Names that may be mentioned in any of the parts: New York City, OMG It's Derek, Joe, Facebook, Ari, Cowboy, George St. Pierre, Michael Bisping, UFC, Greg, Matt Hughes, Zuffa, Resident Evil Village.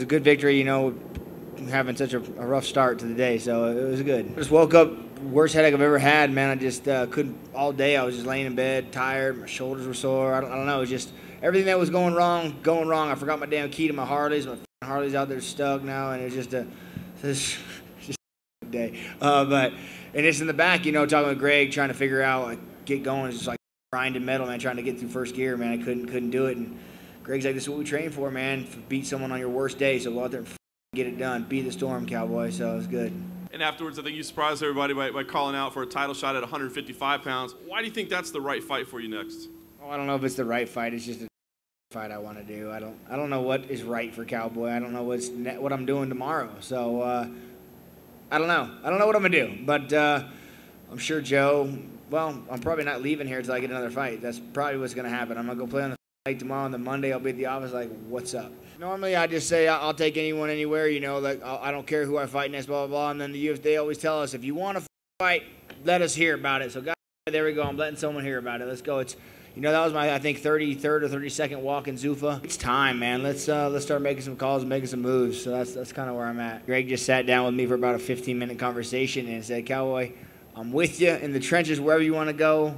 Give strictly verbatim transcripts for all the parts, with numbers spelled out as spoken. was a good victory, you know, having such a, a rough start to the day, so it was good. I just woke up, worst headache I've ever had, man. I just uh, couldn't, all day I was just laying in bed, tired, my shoulders were sore, I don't, I don't know, it was just everything that was going wrong, going wrong. I forgot my damn key to my Harleys, my Harleys out there stuck now, and it was just a, just, just a day. Uh, but, and it's in the back, you know, talking with Greg, trying to figure out, like, get going, it's just like grinding metal, man, trying to get through first gear, man. I couldn't, couldn't do it, and Greg's like, this is what we train for, man, beat someone on your worst day, so go out there and get it done, beat the storm, Cowboy, so it was good. And afterwards, I think you surprised everybody by, by calling out for a title shot at one fifty-five pounds. Why do you think that's the right fight for you next? Oh, I don't know if it's the right fight. It's just a fight I want to do. I don't, I don't know what is right for Cowboy. I don't know what's what I'm doing tomorrow. So uh, I don't know. I don't know what I'm going to do. But uh, I'm sure Joe, well, I'm probably not leaving here until I get another fight. That's probably what's going to happen. I'm going to go play on the fight tomorrow, and then Monday I'll be at the office like, what's up? Normally, I just say I'll take anyone anywhere, you know, like I don't care who I fight next, blah, blah, blah. And then the U F C, they always tell us, if you want to fight, let us hear about it. So, guys, there we go. I'm letting someone hear about it. Let's go. It's, you know, that was my, I think, thirty-third or thirty-second walk in Zuffa. It's time, man. Let's uh, let's start making some calls and making some moves. So that's, that's kind of where I'm at. Greg just sat down with me for about a fifteen-minute conversation and said, Cowboy, I'm with you in the trenches wherever you want to go,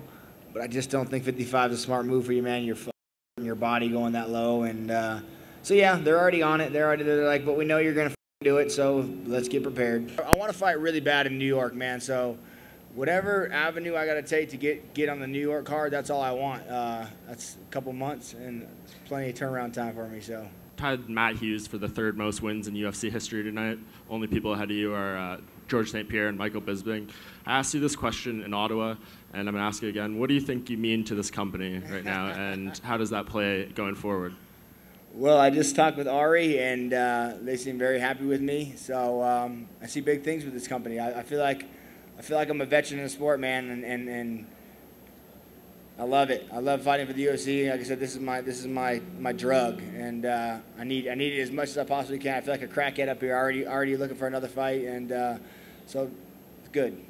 but I just don't think fifty-five is a smart move for you, man. You're f***ing your body going that low, and uh, so yeah, they're already on it. They're already they're like, but we know you're gonna do it, so let's get prepared. I want to fight really bad in New York, man. So whatever avenue I gotta take to get get on the New York card, that's all I want. Uh, that's a couple months and plenty of turnaround time for me. So tied Matt Hughes for the third most wins in U F C history tonight. Only people ahead of you are uh, George Saint Pierre and Michael Bisping. I asked you this question in Ottawa, and I'm gonna ask you again. What do you think you mean to this company right now, and how does that play going forward? Well, I just talked with Ari, and uh, they seem very happy with me. So um, I see big things with this company. I, I feel like I feel like I'm a veteran in the sport, man, and, and and I love it. I love fighting for the U F C. Like I said, this is my this is my my drug, and uh, I need I need it as much as I possibly can. I feel like a crackhead up here, already already looking for another fight, and uh, so it's good.